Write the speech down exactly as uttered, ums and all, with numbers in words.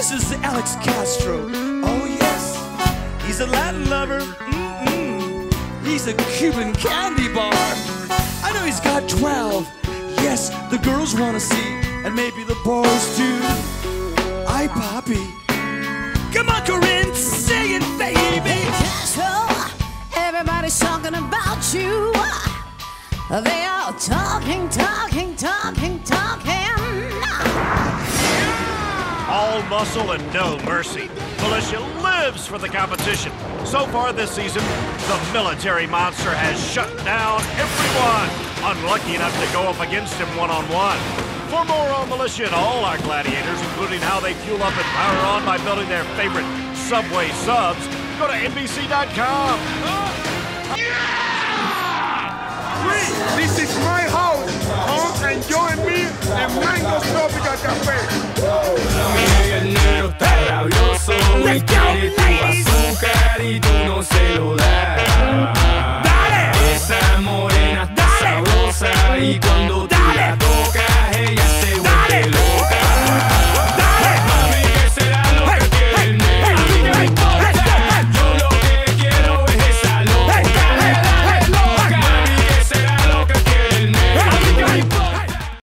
This is Alex Castro. Oh yes, he's a Latin lover. Mm-mm. He's a Cuban candy bar. I know he's got twelve. Yes, the girls wanna see, and maybe the boys too. Ay, papi, come on, Corinne, sing it, baby. Castro, everybody's talking about you. They are talking, talking, talking, talking. All muscle and no mercy. Militia lives for the competition. So far this season, the military monster has shut down everyone unlucky enough to go up against him one-on-one. For more on Militia and all our gladiators, including how they fuel up and power on by building their favorite Subway subs, go to N B C dot com. Uh, yeah! Free. This is my house. Come and join me at Mango's Tropical Cafe. Oh, yeah.